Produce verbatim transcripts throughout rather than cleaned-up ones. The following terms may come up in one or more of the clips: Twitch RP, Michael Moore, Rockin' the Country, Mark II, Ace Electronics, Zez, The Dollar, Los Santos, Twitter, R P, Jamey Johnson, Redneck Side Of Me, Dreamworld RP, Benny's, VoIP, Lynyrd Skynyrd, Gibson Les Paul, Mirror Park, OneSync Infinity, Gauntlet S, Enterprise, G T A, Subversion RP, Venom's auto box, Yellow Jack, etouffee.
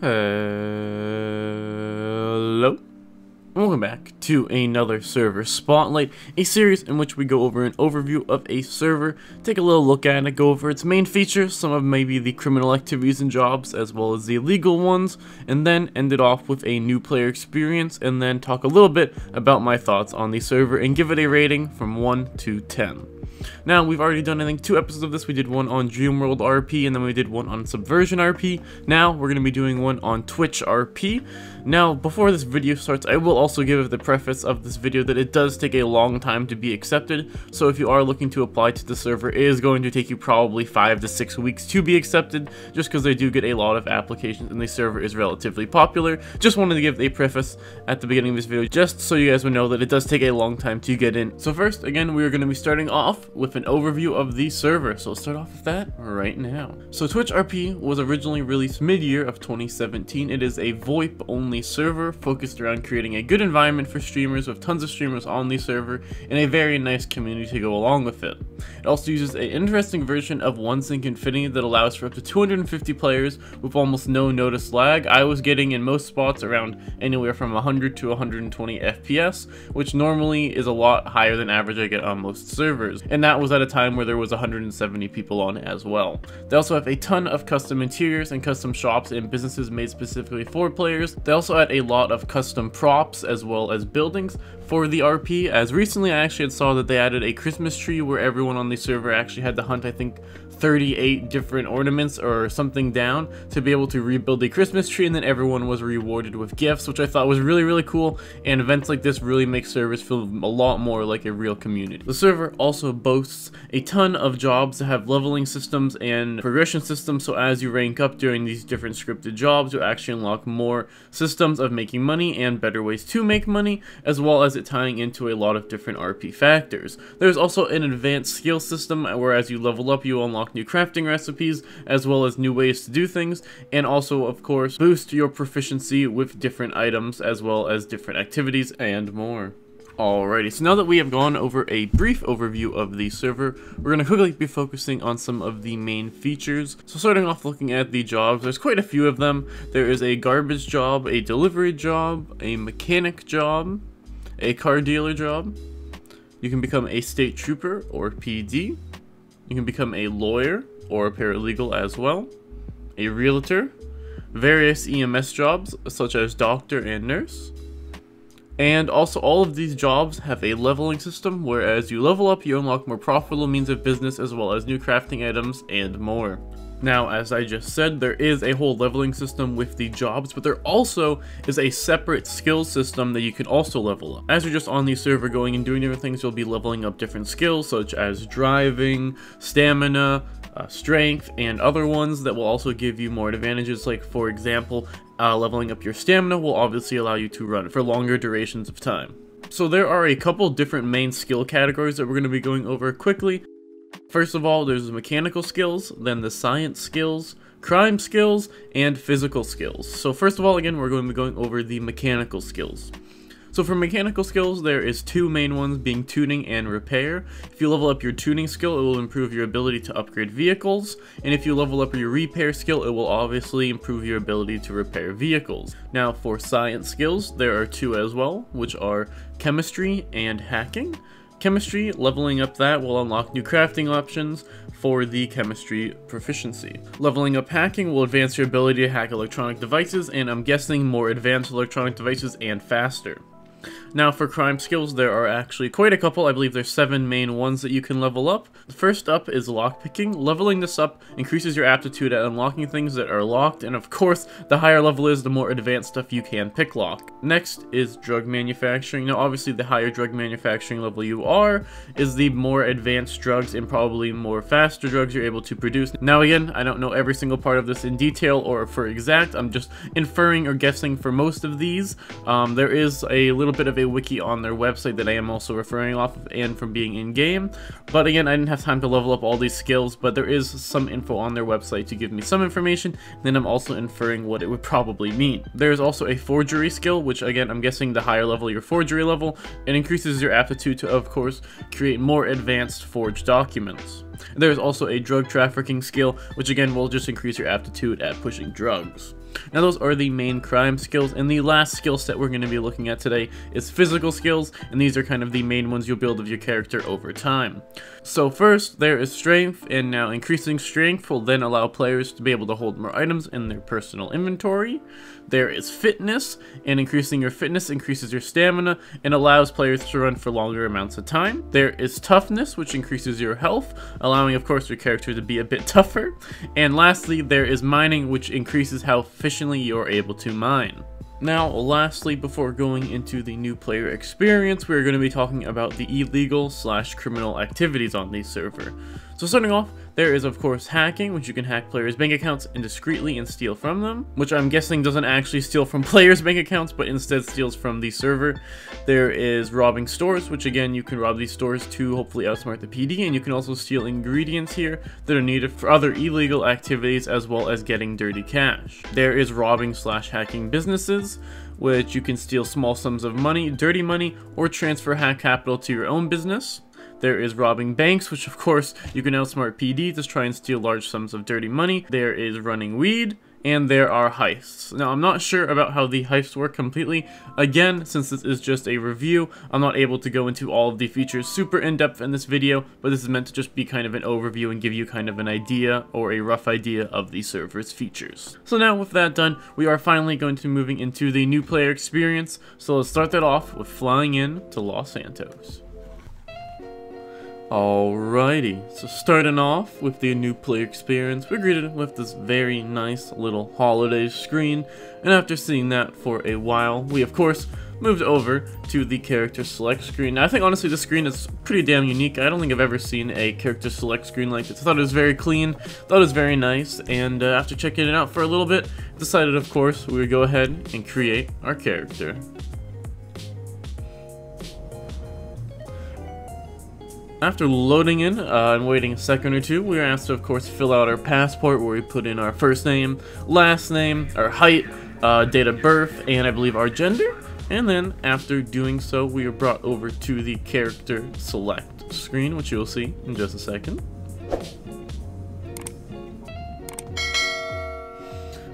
Hello. Welcome back to another server spotlight, a series in which we go over an overview of a server, take a little look at it, go over its main features, some of maybe the criminal activities and jobs as well as the illegal ones, and then end it off with a new player experience, and then talk a little bit about my thoughts on the server and give it a rating from one to ten. Now, we've already done, I think, two episodes of this. We did one on Dreamworld R P, and then we did one on Subversion R P. Now, we're going to be doing one on Twitch R P. Now, before this video starts, I will also give the preface of this video that it does take a long time to be accepted. So if you are looking to apply to the server, it is going to take you probably five to six weeks to be accepted, just because they do get a lot of applications, and the server is relatively popular. Just wanted to give a preface at the beginning of this video, just so you guys would know that it does take a long time to get in. So first, again, we are going to be starting off with an overview of the server, so let's start off with that right now. So Twitch R P was originally released mid-year of twenty seventeen. It is a VoIP only server focused around creating a good environment for streamers, with tons of streamers on the server and a very nice community to go along with it. It also uses an interesting version of OneSync Infinity that allows for up to two hundred fifty players with almost no notice lag. I was getting in most spots around anywhere from one hundred to one hundred twenty F P S, which normally is a lot higher than average I get on most servers. And And that was at a time where there was one hundred seventy people on it as well. They also have a ton of custom interiors and custom shops and businesses made specifically for players. They also had a lot of custom props as well as buildings for the R P, as recently I actually saw that they added a Christmas tree where everyone on the server actually had to hunt, I think, thirty-eight different ornaments or something down to be able to rebuild the Christmas tree, and then everyone was rewarded with gifts, which I thought was really, really cool, and events like this really make servers feel a lot more like a real community. The server also boasts a ton of jobs that have leveling systems and progression systems, so as you rank up during these different scripted jobs, you actually unlock more systems of making money and better ways to make money, as well as it tying into a lot of different R P factors. There's also an advanced skill system where as you level up, you unlock new crafting recipes as well as new ways to do things, and also of course boost your proficiency with different items as well as different activities and more. Alrighty, so now that we have gone over a brief overview of the server, we're going to quickly be focusing on some of the main features. So starting off looking at the jobs, there's quite a few of them. There is a garbage job, a delivery job, a mechanic job, a car dealer job. You can become a state trooper or P D. You can become a lawyer or a paralegal as well, a realtor, various E M S jobs such as doctor and nurse. And also all of these jobs have a leveling system, where as you level up, you unlock more profitable means of business as well as new crafting items and more. Now, as I just said, there is a whole leveling system with the jobs, but there also is a separate skill system that you can also level up. As you're just on the server going and doing different things, you'll be leveling up different skills such as driving, stamina, uh, strength, and other ones that will also give you more advantages. Like, for example, uh, leveling up your stamina will obviously allow you to run for longer durations of time. So there are a couple different main skill categories that we're going to be going over quickly. First of all, there's mechanical skills, then the science skills, crime skills, and physical skills. So first of all, again, we're going to be going over the mechanical skills. So for mechanical skills, there is two main ones, being tuning and repair. If you level up your tuning skill, it will improve your ability to upgrade vehicles, and if you level up your repair skill, it will obviously improve your ability to repair vehicles. Now for science skills, there are two as well, which are chemistry and hacking. Chemistry, leveling up that will unlock new crafting options for the chemistry proficiency. Leveling up hacking will advance your ability to hack electronic devices, and I'm guessing more advanced electronic devices and faster. Now for crime skills, there are actually quite a couple. I believe there's seven main ones that you can level up. First up is lockpicking. Leveling this up increases your aptitude at unlocking things that are locked, and of course, the higher level is, the more advanced stuff you can pick lock. Next is drug manufacturing. Now obviously, the higher drug manufacturing level you are, is the more advanced drugs and probably more faster drugs you're able to produce. Now again, I don't know every single part of this in detail or for exact. I'm just inferring or guessing for most of these. Um, there is a little bit of a wiki on their website that I am also referring off of and from being in game, but again, I didn't have time to level up all these skills, but there is some info on their website to give me some information, and then I'm also inferring what it would probably mean. There is also a forgery skill, which again, I'm guessing the higher level your forgery level, it increases your aptitude to, of course, create more advanced forged documents. There is also a drug trafficking skill, which again will just increase your aptitude at pushing drugs. Now those are the main crime skills, and the last skill set we're going to be looking at today is physical skills, and these are kind of the main ones you'll build of your character over time. So first there is strength, and now increasing strength will then allow players to be able to hold more items in their personal inventory. There is fitness, and increasing your fitness increases your stamina and allows players to run for longer amounts of time. There is toughness, which increases your health, allowing of course your character to be a bit tougher. And lastly there is mining, which increases how efficiently you're able to mine. Now, lastly, before going into the new player experience, we're going to be talking about the illegal slash criminal activities on the server. So starting off, there is of course hacking, which you can hack players' bank accounts indiscreetly and steal from them, which I'm guessing doesn't actually steal from players' bank accounts, but instead steals from the server. There is robbing stores, which again, you can rob these stores to hopefully outsmart the P D, and you can also steal ingredients here that are needed for other illegal activities, as well as getting dirty cash. There is robbing slash hacking businesses, which you can steal small sums of money, dirty money, or transfer hack capital to your own business. There is robbing banks, which of course you can outsmart P D to try and steal large sums of dirty money. There is running weed, and there are heists. Now I'm not sure about how the heists work completely. Again, since this is just a review, I'm not able to go into all of the features super in-depth in this video, but this is meant to just be kind of an overview and give you kind of an idea or a rough idea of the server's features. So now with that done, we are finally going to be moving into the new player experience. So let's start that off with flying in to Los Santos. Alrighty, so starting off with the new player experience, we're greeted with this very nice little holiday screen, and after seeing that for a while, we of course moved over to the character select screen. Now, I think honestly this screen is pretty damn unique. I don't think I've ever seen a character select screen like this. I thought it was very clean, thought it was very nice, and uh, after checking it out for a little bit, decided of course we would go ahead and create our character. After loading in uh, and waiting a second or two, we are asked to of course fill out our passport, where we put in our first name, last name, our height, uh, date of birth, and I believe our gender. And then after doing so, we are brought over to the character select screen, which you will see in just a second.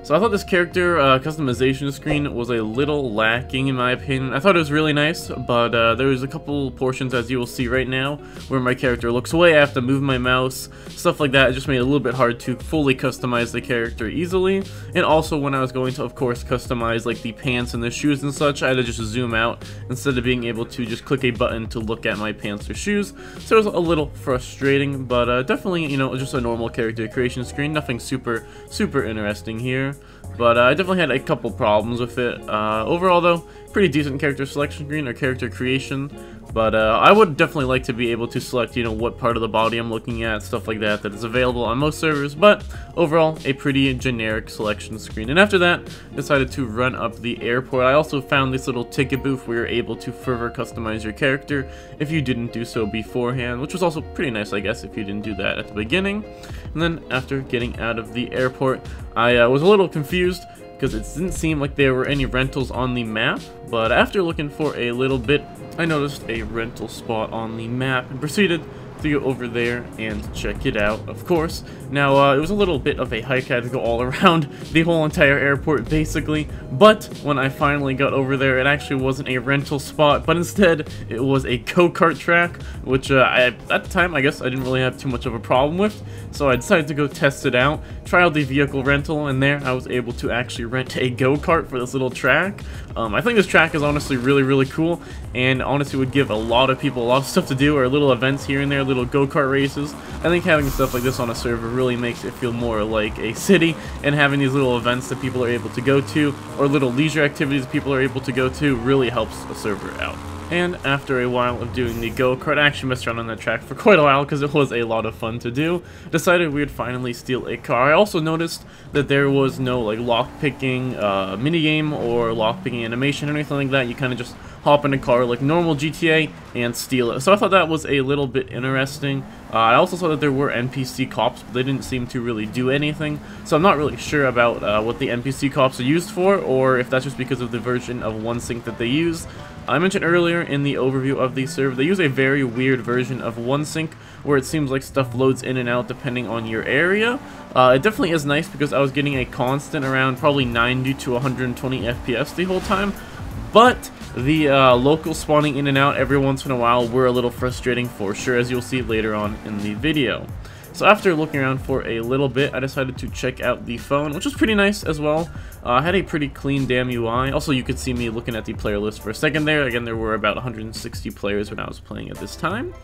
So I thought this character uh, customization screen was a little lacking in my opinion. I thought it was really nice, but uh, there was a couple portions, as you will see right now, where my character looks away, I have to move my mouse, stuff like that. It just made it a little bit hard to fully customize the character easily. And also when I was going to, of course, customize like the pants and the shoes and such, I had to just zoom out instead of being able to just click a button to look at my pants or shoes. So it was a little frustrating, but uh, definitely, you know, just a normal character creation screen. Nothing super, super interesting here. But uh, I definitely had a couple problems with it. Uh, overall though, pretty decent character selection screen or character creation. But uh, I would definitely like to be able to select, you know, what part of the body I'm looking at, stuff like that, that is available on most servers. But overall, a pretty generic selection screen. And after that, decided to run up the airport. I also found this little ticket booth where you're able to further customize your character if you didn't do so beforehand, which was also pretty nice, I guess, if you didn't do that at the beginning. And then after getting out of the airport, I uh, was a little confused, because it didn't seem like there were any rentals on the map, but after looking for a little bit, I noticed a rental spot on the map and proceeded to go over there and check it out, of course. Now, uh, it was a little bit of a hike. I had to go all around the whole entire airport, basically, but when I finally got over there, it actually wasn't a rental spot, but instead, it was a go-kart track, which uh, I, at the time, I guess I didn't really have too much of a problem with, so I decided to go test it out, try out the vehicle rental, and there I was able to actually rent a go-kart for this little track. Um, I think this track is honestly really, really cool, and honestly would give a lot of people a lot of stuff to do, or little events here and there, little go-kart races. I think having stuff like this on a server really makes it feel more like a city, and having these little events that people are able to go to, or little leisure activities people are able to go to, really helps a server out. And after a while of doing the go-kart, I actually messed around on that track for quite a while because it was a lot of fun to do, decided we would finally steal a car. I also noticed that there was no like lockpicking uh, minigame or lockpicking animation or anything like that. You kind of just hop in a car like normal G T A and steal it. So I thought that was a little bit interesting. Uh, I also saw that there were N P C cops, but they didn't seem to really do anything. So I'm not really sure about uh, what the N P C cops are used for, or if that's just because of the version of OneSync that they use. I mentioned earlier in the overview of the server, they use a very weird version of OneSync where it seems like stuff loads in and out depending on your area. Uh, it definitely is nice because I was getting a constant around probably ninety to one hundred twenty F P S the whole time, but the uh, local spawning in and out every once in a while were a little frustrating for sure, as you'll see later on in the video. So after looking around for a little bit, I decided to check out the phone, which was pretty nice as well. Uh, had a pretty clean damn U I. Also, you could see me looking at the player list for a second there. Again, there were about one hundred sixty players when I was playing at this time.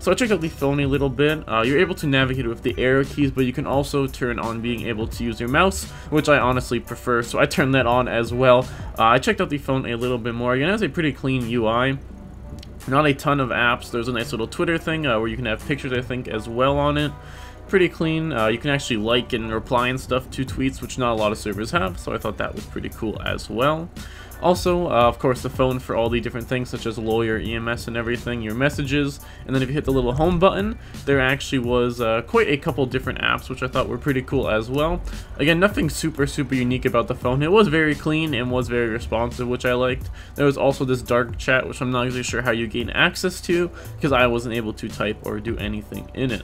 So I checked out the phone a little bit. Uh, you're able to navigate with the arrow keys, but you can also turn on being able to use your mouse, which I honestly prefer, so I turned that on as well. Uh, I checked out the phone a little bit more. Again, it has a pretty clean U I. Not a ton of apps. There's a nice little Twitter thing uh, where you can have pictures, I think, as well on it. Pretty clean. Uh, you can actually like and reply and stuff to tweets, which not a lot of servers have, so I thought that was pretty cool as well. Also, uh, of course, the phone for all the different things such as lawyer, E M S, and everything, your messages, and then if you hit the little home button, there actually was uh, quite a couple different apps, which I thought were pretty cool as well. Again, nothing super, super unique about the phone. It was very clean and was very responsive, which I liked. There was also this dark chat, which I'm not exactly sure how you gain access to, because I wasn't able to type or do anything in it.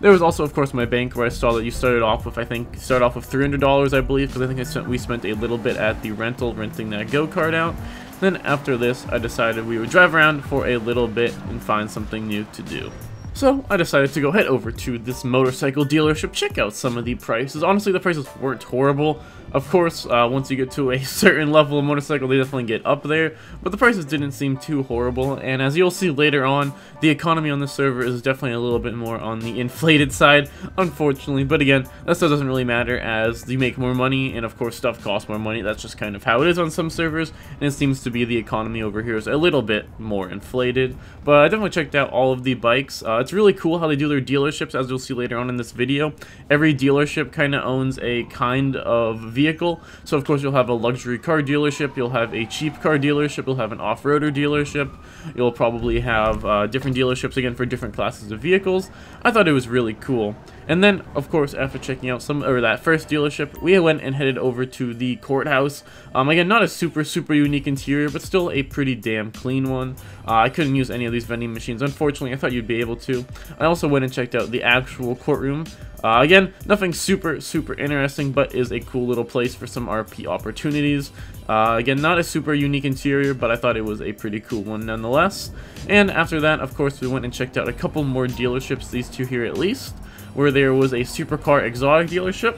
There was also, of course, my bank, where I saw that you started off with, I think, started off with three hundred dollars, I believe, because I think I spent, we spent a little bit at the rental, renting that go-kart out. Then after this, I decided we would drive around for a little bit and find something new to do. So I decided to go head over to this motorcycle dealership, check out some of the prices. Honestly, the prices weren't horrible. Of course, uh, once you get to a certain level of motorcycle, they definitely get up there, but the prices didn't seem too horrible, and as you'll see later on, the economy on the server is definitely a little bit more on the inflated side, unfortunately, but again, that still doesn't really matter as you make more money, and of course, stuff costs more money. That's just kind of how it is on some servers, and it seems to be the economy over here is a little bit more inflated, but I definitely checked out all of the bikes. Uh, It's really cool how they do their dealerships, as you'll see later on in this video. Every dealership kind of owns a kind of vehicle. So, of course, you'll have a luxury car dealership, you'll have a cheap car dealership, you'll have an off-roader dealership, you'll probably have uh, different dealerships, again, for different classes of vehicles. I thought it was really cool. And then, of course, after checking out some or that first dealership, we went and headed over to the courthouse. Um, again, not a super, super unique interior, but still a pretty damn clean one. Uh, I couldn't use any of these vending machines. Unfortunately, I thought you'd be able to. I also went and checked out the actual courtroom. Uh, again, nothing super, super interesting, but is a cool little place for some R P opportunities. Uh, again, not a super unique interior, but I thought it was a pretty cool one nonetheless. And after that, of course, we went and checked out a couple more dealerships, these two here at least, where there was a supercar exotic dealership,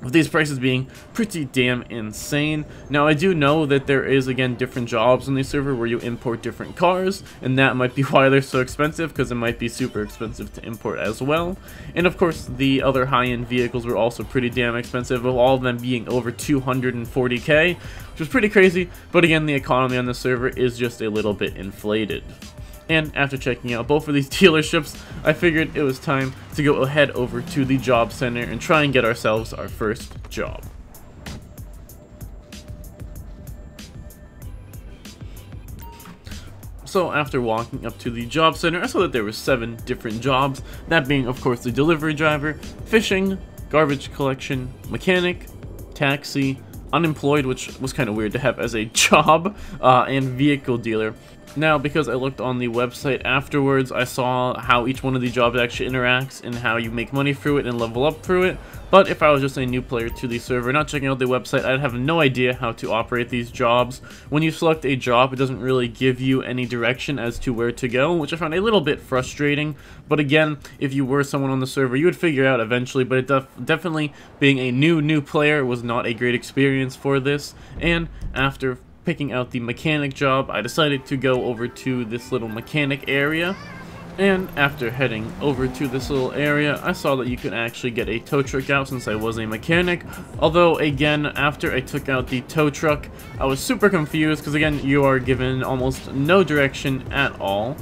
with these prices being pretty damn insane. Now, I do know that there is, again, different jobs on the server where you import different cars, and that might be why they're so expensive, because it might be super expensive to import as well. And of course, the other high-end vehicles were also pretty damn expensive, with all of them being over two hundred forty K, which was pretty crazy, but again, the economy on the server is just a little bit inflated. And after checking out both of these dealerships, I figured it was time to go ahead over to the job center and try and get ourselves our first job. So after walking up to the job center, I saw that there were seven different jobs, that being of course the delivery driver, fishing, garbage collection, mechanic, taxi, unemployed, which was kind of weird to have as a job, uh, and vehicle dealer. Now, because I looked on the website afterwards, I saw how each one of the jobs actually interacts and how you make money through it and level up through it. But if I was just a new player to the server, not checking out the website, I'd have no idea how to operate these jobs. When you select a job, it doesn't really give you any direction as to where to go, which I found a little bit frustrating. But again, if you were someone on the server, you would figure out eventually. But it def definitely, being a new, new player, was not a great experience for this. And after picking out the mechanic job, I decided to go over to this little mechanic area, and after heading over to this little area, I saw that you could actually get a tow truck out since I was a mechanic. Although, again, after I took out the tow truck, I was super confused because, again, you are given almost no direction at all.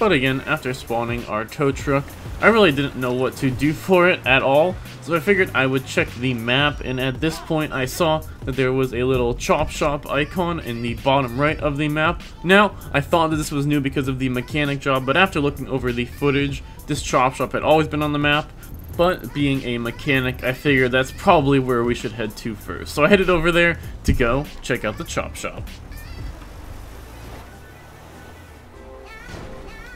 But again, after spawning our tow truck, I really didn't know what to do for it at all, so I figured I would check the map, and at this point I saw that there was a little chop shop icon in the bottom right of the map. Now, I thought that this was new because of the mechanic job, but after looking over the footage, this chop shop had always been on the map, but being a mechanic, I figured that's probably where we should head to first. So I headed over there to go check out the chop shop.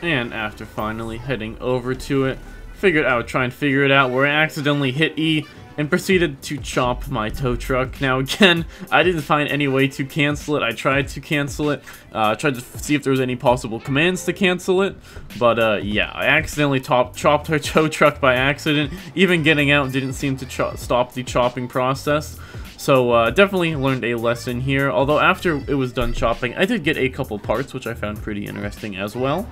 and after finally heading over to it, figured I would try and figure it out where I accidentally hit E and proceeded to chop my tow truck. Now again, I didn't find any way to cancel it. I tried to cancel it, uh, tried to see if there was any possible commands to cancel it, but uh, yeah, I accidentally top chopped her tow truck by accident. Even getting out didn't seem to stop the chopping process. So uh, definitely learned a lesson here, although after it was done chopping, I did get a couple parts, which I found pretty interesting as well.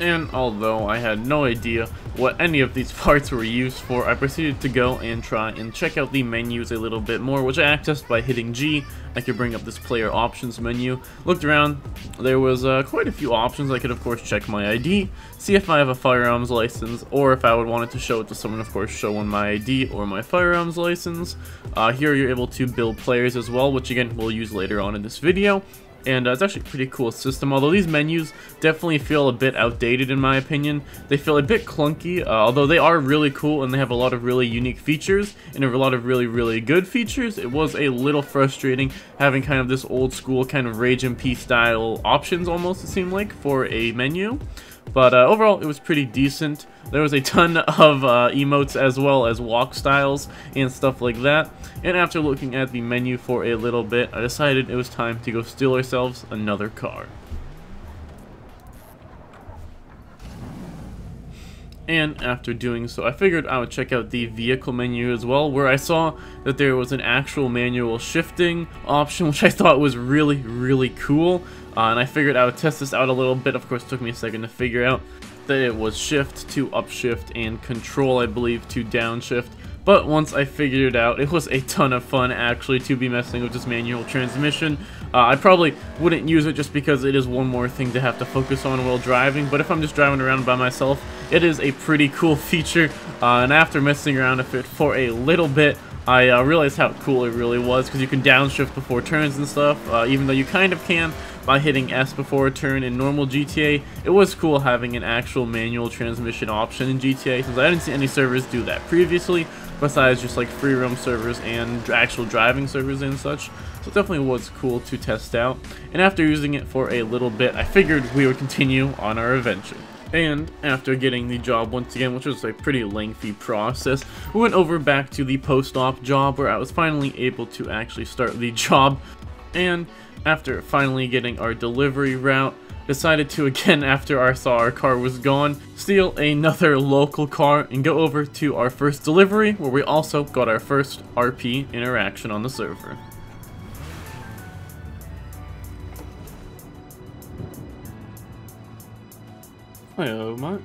And although I had no idea what any of these parts were used for, I proceeded to go and try and check out the menus a little bit more, which I accessed by hitting G. I could bring up this player options menu. Looked around, there was uh, quite a few options. I could of course check my I D, see if I have a firearms license, or if I would want it to show it to someone, of course show on my I D or my firearms license. Uh, here you're able to build players as well, which again we'll use later on in this video. And uh, it's actually a pretty cool system, although these menus definitely feel a bit outdated in my opinion. They feel a bit clunky, uh, although they are really cool and they have a lot of really unique features and a lot of really, really good features. It was a little frustrating having kind of this old school kind of Rage M P style options almost, it seemed like, for a menu. But uh, overall, it was pretty decent. There was a ton of uh, emotes as well as walk styles and stuff like that. And after looking at the menu for a little bit, I decided it was time to go steal ourselves another car. And after doing so, I figured I would check out the vehicle menu as well, where I saw that there was an actual manual shifting option, which I thought was really, really cool. Uh, and I figured I would test this out a little bit. Of course, it took me a second to figure out that it was shift to upshift and control, I believe, to downshift. But once I figured it out, it was a ton of fun actually to be messing with this manual transmission. Uh, I probably wouldn't use it just because it is one more thing to have to focus on while driving, but if I'm just driving around by myself, it is a pretty cool feature. Uh, and after messing around with it for a little bit, I uh, realized how cool it really was, because you can downshift before turns and stuff, uh, even though you kind of can by hitting S before a turn in normal G T A. It was cool having an actual manual transmission option in G T A, since I didn't see any servers do that previously, besides just like free roam servers and actual driving servers and such. So it definitely was cool to test out. And after using it for a little bit, I figured we would continue on our adventure. And after getting the job once again, which was a pretty lengthy process, we went over back to the post-op job, where I was finally able to actually start the job. And after finally getting our delivery route, decided to again, after I saw our car was gone, steal another local car and go over to our first delivery, where we also got our first R P interaction on the server. Hello, Mark.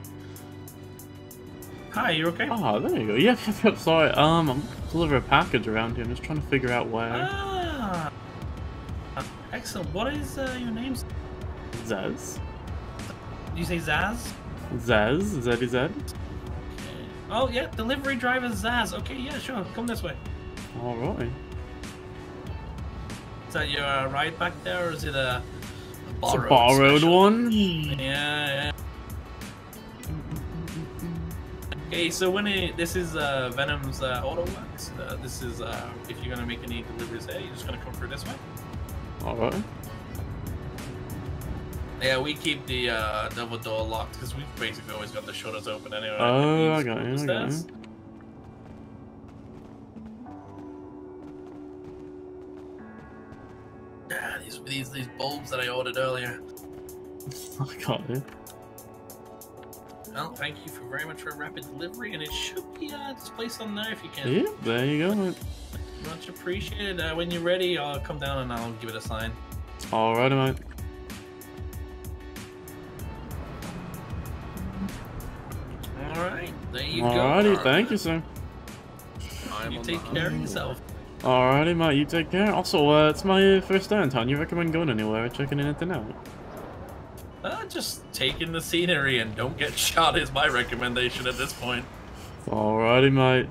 Hi, you okay? Oh, there you go. Yeah, I'm sorry. Um, I'm gonna deliver a package around here. I'm just trying to figure out where. Ah, excellent. What is uh, your name? Zez. Did you say Zaz? Zez. Z Z. Okay. Oh yeah, delivery driver Zaz. Okay, yeah, sure. Come this way. All right. Is that your uh, ride back there, or is it a, a borrowed, it's a borrowed one? Yeah. yeah. Okay, so when it, this is uh, Venom's uh, auto box. Uh, this is uh, if you're gonna make any deliveries there, you're just gonna come through this way. All right. Yeah, we keep the uh, double door locked because we've basically always got the shutters open anyway. Oh, I got it. I got it. Ah, these these these bulbs that I ordered earlier. I got it. Well, thank you for very much for rapid delivery, and it should be uh, displayed on there if you can. Yeah, there you go. Much appreciated. Uh, when you're ready, I'll come down and I'll give it a sign. All right, mate. All right, there you Alrighty, go. All righty, thank you, sir. I'm you take care of yourself. All righty, mate. You take care. Also, uh, it's my first day in town. You recommend going anywhere or checking anything out? Uh, just taking the scenery and don't get shot is my recommendation at this point. Alrighty, mate.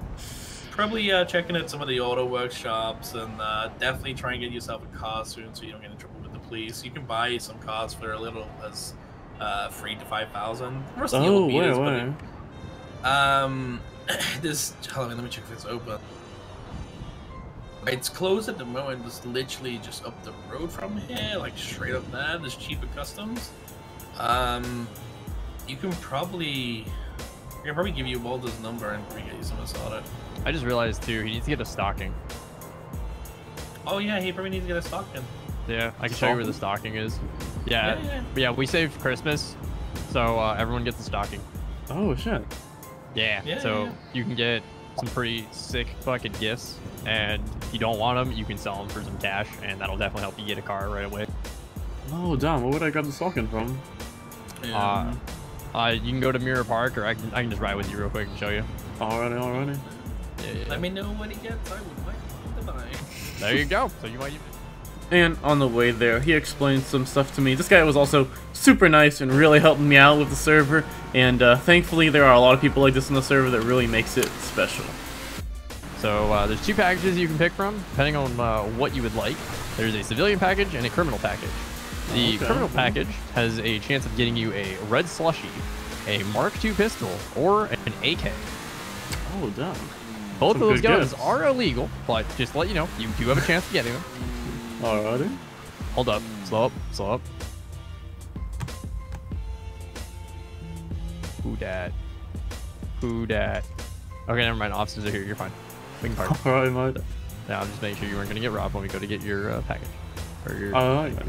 Probably uh, checking at some of the auto workshops, and uh, definitely try and get yourself a car soon so you don't get in trouble with the police. You can buy some cars for a little as uh, free to five thousand. Oh, wait, wait. Um, this. Hold on, let me check if it's open. It's closed at the moment. It's literally just up the road from here, like straight up there. There's cheaper customs. Um, you can probably, I can probably give you Waldo's number and we get you some Asada. I just realized too, he needs to get a stocking. Oh yeah, he probably needs to get a stocking. Yeah, I can show you where the stocking is. Yeah, yeah, yeah. But yeah, we saved Christmas, so uh, everyone gets a stocking. Oh shit. Yeah, yeah so yeah. you can get some pretty sick fucking gifts, and if you don't want them, you can sell them for some cash, and that'll definitely help you get a car right away. Oh damn, what would I grab the stocking from? Yeah. Uh, uh, you can go to Mirror Park, or I can, I can just ride with you real quick and show you. Alrighty, alrighty. Yeah, yeah. Let me know what he gets, I would like to buy. There you go, so you might even... And on the way there, he explained some stuff to me. This guy was also super nice and really helped me out with the server, and uh, thankfully there are a lot of people like this on the server that really makes it special. So uh, there's two packages you can pick from, depending on uh, what you would like. There's a civilian package and a criminal package. The okay. criminal package has a chance of getting you a red slushie, a Mark two pistol, or an A K. Oh, damn. Both some of those guns guess. are illegal, but just to let you know, you do have a chance of getting them. Alrighty. Hold up. Slow up. Slow up. Who dat? Who dat? Okay, never mind. Officers are here. You're fine. We can park. Alright, mate. Now, I'm just making sure you weren't going to get robbed when we go to get your uh, package. Or your. Alright. So,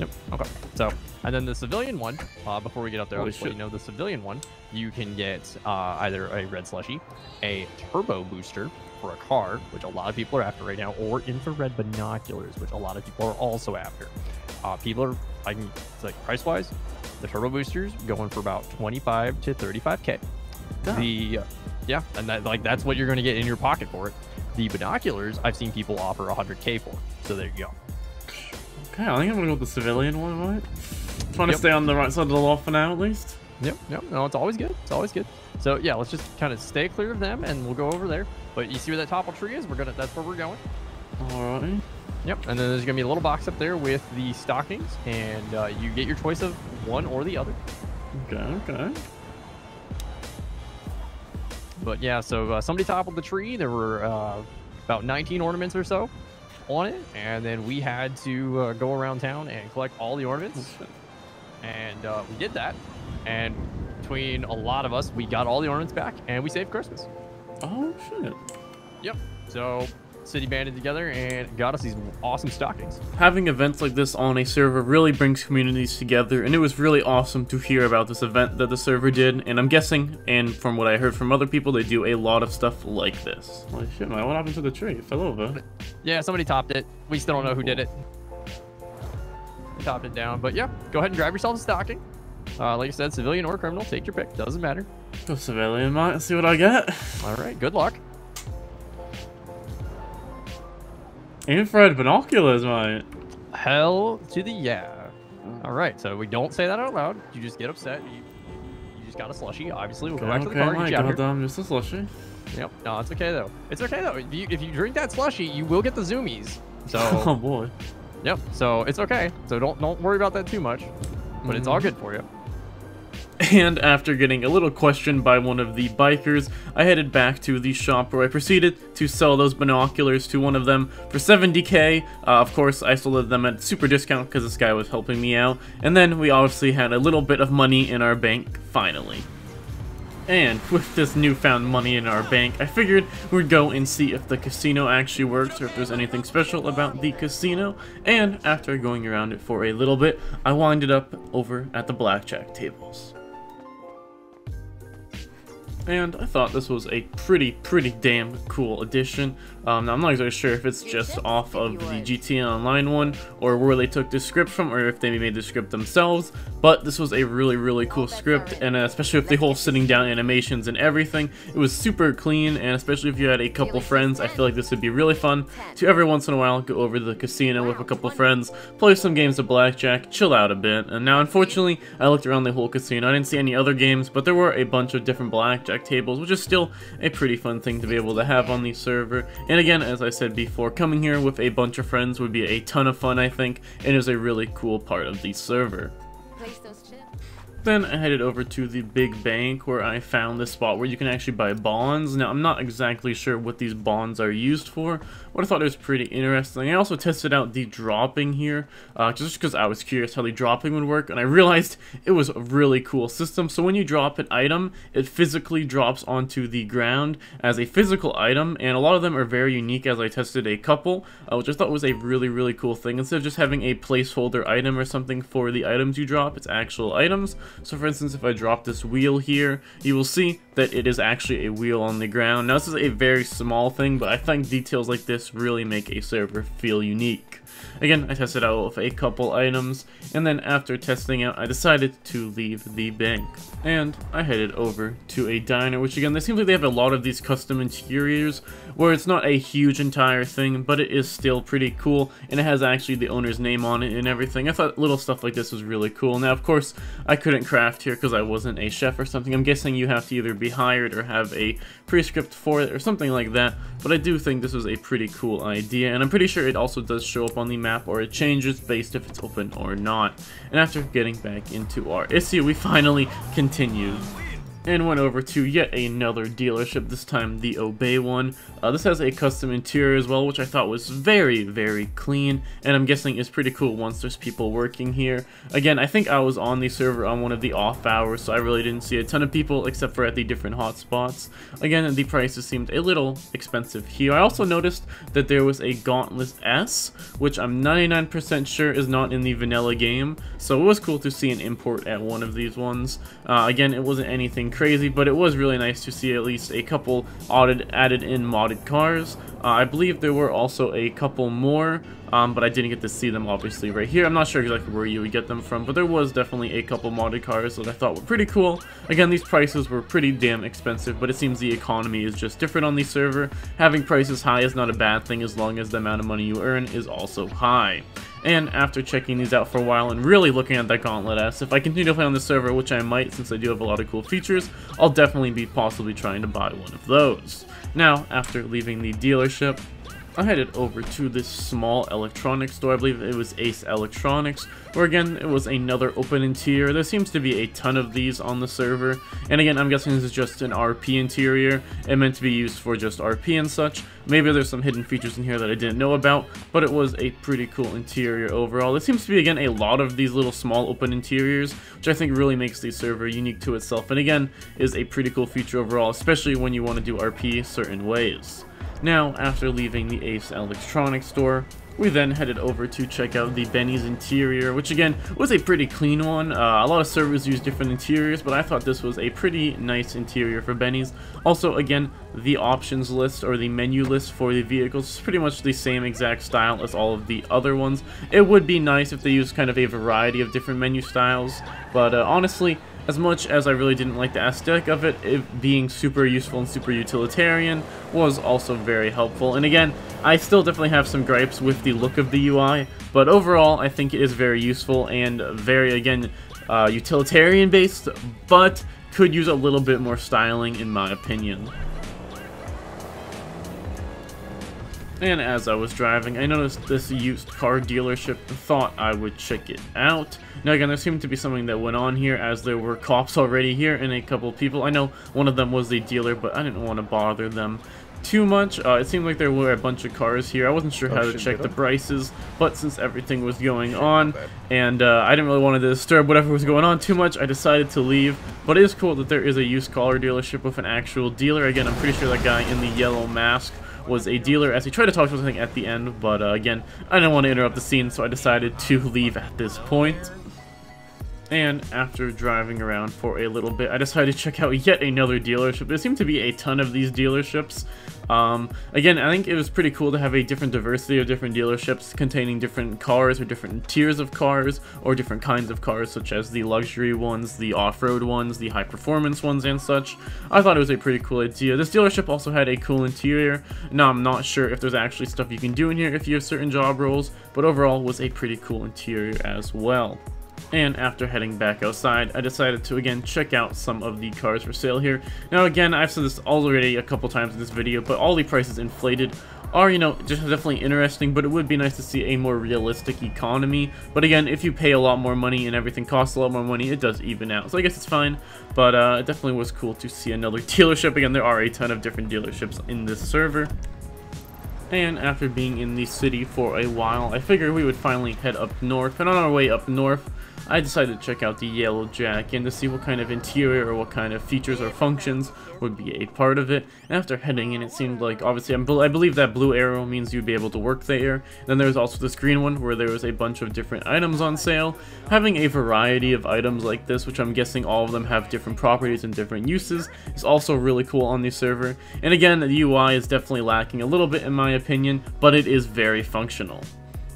yep. Okay. So, and then the civilian one, uh, before we get up there, I'll just let you know the civilian one, you can get uh, either a red slushie, a turbo booster, for a car, which a lot of people are after right now, or infrared binoculars, which a lot of people are also after. Uh, people are, I can, it's like price-wise, the turbo boosters going for about twenty-five to thirty-five K. Yeah. The uh, yeah, and that, like that's what you're going to get in your pocket for it. The binoculars, I've seen people offer one hundred K for. So there you go. Okay, I think I'm gonna go with the civilian one, right? I'm trying yep. to stay on the right side of the law for now, at least. Yep, yep, no, it's always good. It's always good. So yeah, let's just kind of stay clear of them, and we'll go over there. But you see where that topple tree is? We're gonna. That's where we're going. All right. Yep. And then there's gonna be a little box up there with the stockings, and uh, you get your choice of one or the other. Okay. Okay. But yeah, so uh, somebody toppled the tree. There were uh, about nineteen ornaments or so on it, and then we had to uh, go around town and collect all the ornaments, and uh, we did that, and. Between a lot of us, we got all the ornaments back, and we saved Christmas. Oh shit! Yep. So, city banded together and got us these awesome stockings. Having events like this on a server really brings communities together, and it was really awesome to hear about this event that the server did. And I'm guessing, and from what I heard from other people, they do a lot of stuff like this. Holy shit, man! What happened to the tree? It fell over. Yeah, somebody topped it. We still don't know who did it. They topped it down, but yeah, go ahead and grab yourself a stocking. Uh, like I said, civilian or criminal, take your pick. Doesn't matter. Go civilian, mate. See what I get. All right. Good luck. Infrared binoculars, mate. Hell to the yeah. All right. So we don't say that out loud. You just get upset. You, you just got a slushie. Obviously, we'll go back to the car and get you out here. Goddamn, just a slushie. Yep. No, it's okay though. It's okay though. If you, if you drink that slushie, you will get the zoomies. So. Oh boy. Yep. So it's okay. So don't don't worry about that too much. But it's all good for you. And after getting a little questioned by one of the bikers, I headed back to the shop where I proceeded to sell those binoculars to one of them for seventy K. Uh, of course, I sold them at super discount because this guy was helping me out. And then we obviously had a little bit of money in our bank, finally. And with this newfound money in our bank, I figured we'd go and see if the casino actually works or if there's anything special about the casino. And after going around it for a little bit, I winded up over at the blackjack tables. And I thought this was a pretty, pretty damn cool addition. Um, now I'm not exactly sure if it's just off of the G T A Online one, or where they took the script from, or if they made the script themselves, but this was a really, really cool script, and uh, especially with the whole sitting down animations and everything, it was super clean, and especially if you had a couple friends, I feel like this would be really fun to every once in a while go over to the casino with a couple friends, play some games of blackjack, chill out a bit. And now, unfortunately, I looked around the whole casino, I didn't see any other games, but there were a bunch of different blackjack tables, which is still a pretty fun thing to be able to have on the server. And again, as I said before, coming here with a bunch of friends would be a ton of fun, I think, and it was a really cool part of the server. Then I headed over to the big bank where I found this spot where you can actually buy bonds. Now, I'm not exactly sure what these bonds are used for, but I thought it was pretty interesting. I also tested out the dropping here, uh, just because I was curious how the dropping would work, and I realized it was a really cool system. So when you drop an item, it physically drops onto the ground as a physical item, and a lot of them are very unique, as I tested a couple, uh, which I thought was a really, really cool thing. Instead of just having a placeholder item or something for the items you drop, it's actual items. So for instance, if I drop this wheel here, you will see that it is actually a wheel on the ground. Now this is a very small thing, but I think details like this really make a server feel unique. Again, I tested out with a couple items, and then after testing out, I decided to leave the bank. And I headed over to a diner, which again, it seems like they have a lot of these custom interiors, where it's not a huge entire thing, but it is still pretty cool, and it has actually the owner's name on it and everything. I thought little stuff like this was really cool. Now, of course, I couldn't craft here because I wasn't a chef or something. I'm guessing you have to either be hired or have a prescript for it or something like that, but I do think this was a pretty cool idea, and I'm pretty sure it also does show up on the map, or it changes based if it's open or not. And after getting back into our issue, we finally continued and went over to yet another dealership, this time the Obey one. Uh, this has a custom interior as well, which I thought was very, very clean, and I'm guessing is pretty cool once there's people working here. Again, I think I was on the server on one of the off hours, so I really didn't see a ton of people except for at the different hotspots. Again, the prices seemed a little expensive here. I also noticed that there was a Gauntlet S, which I'm ninety-nine percent sure is not in the vanilla game, so it was cool to see an import at one of these ones. Uh, again, it wasn't anything crazy, but it was really nice to see at least a couple added, added in modded cars. Uh, I believe there were also a couple more, um, but I didn't get to see them obviously right here. I'm not sure exactly where you would get them from, but there was definitely a couple modded cars that I thought were pretty cool. Again, these prices were pretty damn expensive, but it seems the economy is just different on the server. Having prices high is not a bad thing as long as the amount of money you earn is also high. And after checking these out for a while and really looking at that Gauntlet S, if I continue to play on the server, which I might since I do have a lot of cool features, I'll definitely be possibly trying to buy one of those. Now, after leaving the dealership, I headed over to this small electronics store. I believe it was Ace Electronics, where again, it was another open interior. There seems to be a ton of these on the server, and again, I'm guessing this is just an R P interior and meant to be used for just R P and such. Maybe there's some hidden features in here that I didn't know about, but it was a pretty cool interior overall. There seems to be, again, a lot of these little small open interiors, which I think really makes the server unique to itself, and again, is a pretty cool feature overall, especially when you want to do R P certain ways. Now, after leaving the Ace Electronics store, we then headed over to check out the Benny's interior, which again was a pretty clean one. Uh, a lot of servers use different interiors, but I thought this was a pretty nice interior for Benny's. Also, again, the options list or the menu list for the vehicles is pretty much the same exact style as all of the other ones. It would be nice if they used kind of a variety of different menu styles, but uh, honestly, as much as I really didn't like the aesthetic of it, it being super useful and super utilitarian was also very helpful. And again, I still definitely have some gripes with the look of the U I, but overall I think it is very useful and very, again, uh, utilitarian based, but could use a little bit more styling in my opinion. And as I was driving, I noticed this used car dealership and thought I would check it out. Now again, there seemed to be something that went on here as there were cops already here and a couple people. I know one of them was the dealer, but I didn't want to bother them too much. Uh, it seemed like there were a bunch of cars here. I wasn't sure how to check the prices, but since everything was going on and uh, I didn't really want to disturb whatever was going on too much, I decided to leave. But it is cool that there is a used car dealership with an actual dealer. Again, I'm pretty sure that guy in the yellow mask was a dealer as he tried to talk to something at the end, but uh, again, I didn't want to interrupt the scene, so I decided to leave at this point. And after driving around for a little bit, I decided to check out yet another dealership. There seemed to be a ton of these dealerships. Um, again, I think it was pretty cool to have a different diversity of different dealerships containing different cars or different tiers of cars or different kinds of cars, such as the luxury ones, the off-road ones, the high-performance ones, and such. I thought it was a pretty cool idea. This dealership also had a cool interior. Now, I'm not sure if there's actually stuff you can do in here if you have certain job roles, but overall was a pretty cool interior as well. And after heading back outside, I decided to again check out some of the cars for sale here. Now again, I've said this already a couple times in this video, but all the prices inflated are, you know, just definitely interesting, but it would be nice to see a more realistic economy. But again, if you pay a lot more money and everything costs a lot more money, it does even out. So I guess it's fine, but uh, it definitely was cool to see another dealership. Again, there are a ton of different dealerships in this server. And after being in the city for a while, I figured we would finally head up north. And on our way up north, I decided to check out the Yellow Jack and to see what kind of interior or what kind of features or functions would be a part of it. And after heading in, it seemed like, obviously, I'm, I believe that blue arrow means you'd be able to work there. And then there was also this green one where there was a bunch of different items on sale. Having a variety of items like this, which I'm guessing all of them have different properties and different uses, is also really cool on the server. And again, the U I is definitely lacking a little bit in my opinion, but it is very functional.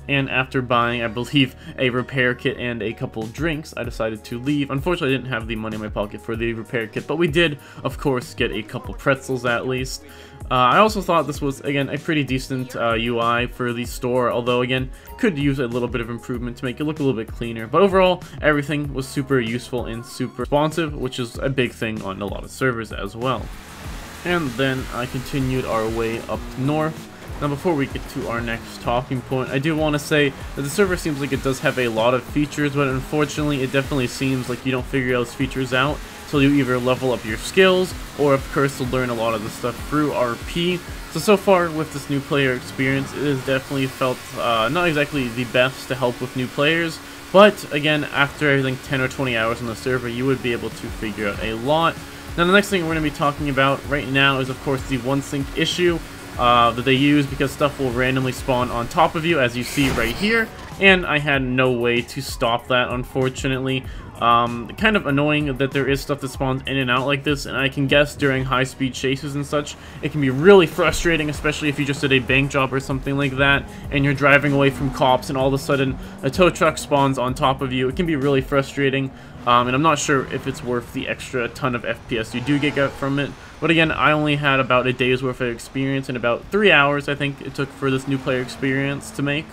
And after buying, I believe, a repair kit and a couple drinks, I decided to leave. Unfortunately, I didn't have the money in my pocket for the repair kit, but we did, of course, get a couple pretzels at least. Uh, I also thought this was, again, a pretty decent uh, U I for the store, although, again, could use a little bit of improvement to make it look a little bit cleaner. But overall, everything was super useful and super responsive, which is a big thing on a lot of servers as well. And then I continued our way up north. Now, before we get to our next talking point, I do want to say that the server seems like it does have a lot of features, but unfortunately, it definitely seems like you don't figure those features out until you either level up your skills or, of course, to learn a lot of the stuff through R P. So, so far with this new player experience, it has definitely felt uh, not exactly the best to help with new players, but again, after I think ten or twenty hours on the server, you would be able to figure out a lot. Now, the next thing we're going to be talking about right now is, of course, the OneSync issue. Uh, that they use, because stuff will randomly spawn on top of you, as you see right here, and I had no way to stop that, unfortunately. Um, kind of annoying that there is stuff that spawns in and out like this, and I can guess during high-speed chases and such, it can be really frustrating, especially if you just did a bank job or something like that, and you're driving away from cops, and all of a sudden a tow truck spawns on top of you. It can be really frustrating, um, and I'm not sure if it's worth the extra ton of F P S you do get from it. But again, I only had about a day's worth of experience and about three hours, I think, it took for this new player experience to make.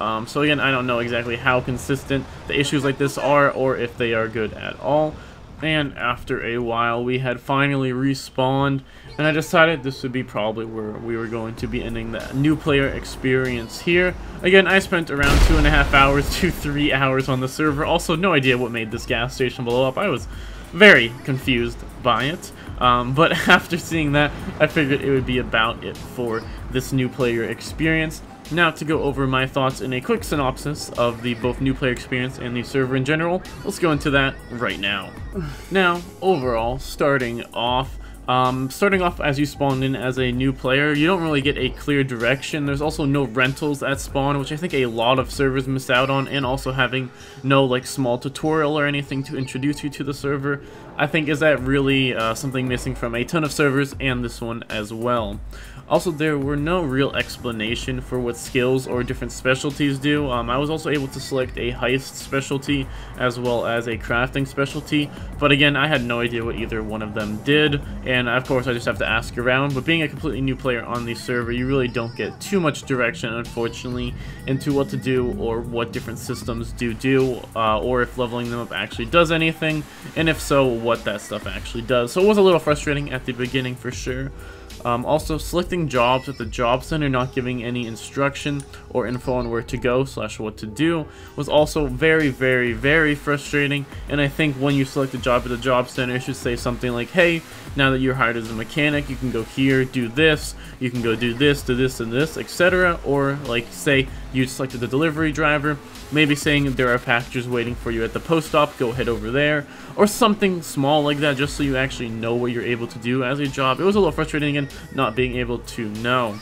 Um, so again, I don't know exactly how consistent the issues like this are or if they are good at all. And after a while, we had finally respawned, and I decided this would be probably where we were going to be ending the new player experience here. Again, I spent around two and a half hours to three hours on the server. Also, no idea what made this gas station blow up. I was very confused by it. Um, but after seeing that, I figured it would be about it for this new player experience. Now, to go over my thoughts in a quick synopsis of the both new player experience and the server in general, let's go into that right now. Now, overall, starting off, um, starting off as you spawn in as a new player, you don't really get a clear direction. There's also no rentals at spawn, which I think a lot of servers miss out on, and also having no like small tutorial or anything to introduce you to the server, I think is that really uh, something missing from a ton of servers and this one as well. Also, there were no real explanation for what skills or different specialties do. Um, I was also able to select a heist specialty as well as a crafting specialty, but again, I had no idea what either one of them did, and of course I just have to ask around. But being a completely new player on the server, you really don't get too much direction, unfortunately, into what to do or what different systems do do, uh, or if leveling them up actually does anything, and if so, what that stuff actually does. So it was a little frustrating at the beginning for sure. Um, also, selecting jobs at the job center, not giving any instruction or info on where to go slash what to do, was also very, very, very frustrating. And I think when you select a job at the job center, it should say something like, hey, now that you're hired as a mechanic, you can go here, do this, you can go do this, do this and this, et cetera. Or like, say you selected the delivery driver, maybe saying there are packages waiting for you at the post op, go head over there, or something small like that, just so you actually know what you're able to do as a job. It was a little frustrating again, not being able to know.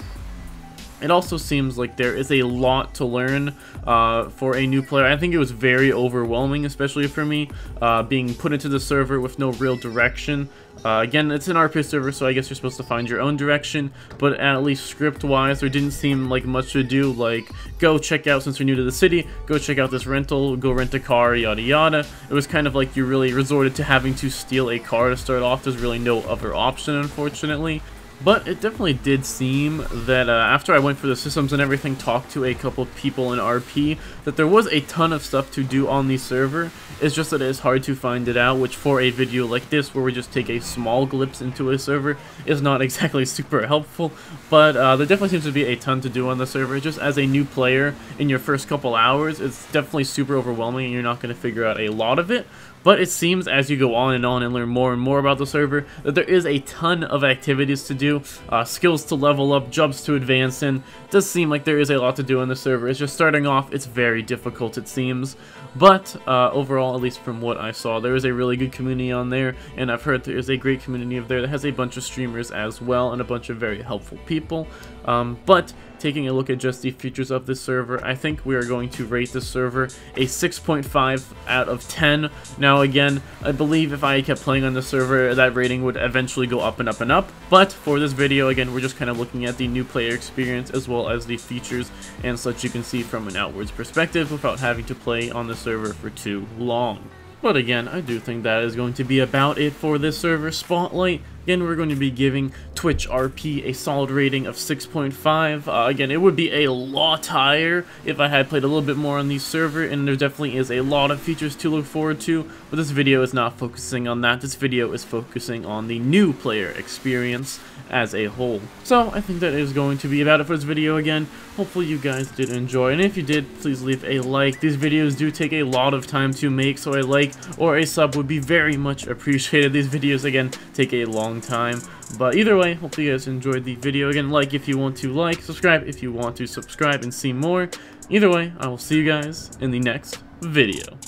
It also seems like there is a lot to learn uh, for a new player. I think it was very overwhelming, especially for me, uh, being put into the server with no real direction. Uh, again, it's an R P server, so I guess you're supposed to find your own direction, but at least script-wise, there didn't seem like much to do, like, go check out, since you're new to the city, go check out this rental, go rent a car, yada yada. It was kind of like you really resorted to having to steal a car to start off. There's really no other option, unfortunately. But it definitely did seem that uh, after I went through the systems and everything, talked to a couple people in R P, that there was a ton of stuff to do on the server. It's just that it is hard to find it out, which for a video like this, where we just take a small glimpse into a server, is not exactly super helpful. But uh, there definitely seems to be a ton to do on the server. Just as a new player in your first couple hours, it's definitely super overwhelming and you're not going to figure out a lot of it. But it seems as you go on and on and learn more and more about the server that there is a ton of activities to do, uh, skills to level up, jobs to advance in. It does seem like there is a lot to do on the server. It's just starting off, it's very difficult it seems. But uh, overall, at least from what I saw, there is a really good community on there, and I've heard there is a great community up there that has a bunch of streamers as well and a bunch of very helpful people. Um, but taking a look at just the features of this server, I think we are going to rate this server a six point five out of ten. Now again, I believe if I kept playing on the server, that rating would eventually go up and up and up. But for this video, again, we're just kind of looking at the new player experience as well as the features and such you can see from an outwards perspective without having to play on the server for too long. But again, I do think that is going to be about it for this server spotlight. Again, we're going to be giving Twitch R P a solid rating of six point five. Uh, again, it would be a lot higher if I had played a little bit more on the server, and there definitely is a lot of features to look forward to, but this video is not focusing on that. This video is focusing on the new player experience as a whole. So I think that is going to be about it for this video. Again, hopefully you guys did enjoy, and if you did, please leave a like. These videos do take a lot of time to make, so a like or a sub would be very much appreciated. These videos, again, take a long time, but either way, hope you guys enjoyed the video. Again, like if you want to like, subscribe if you want to subscribe and see more. Either way, I will see you guys in the next video.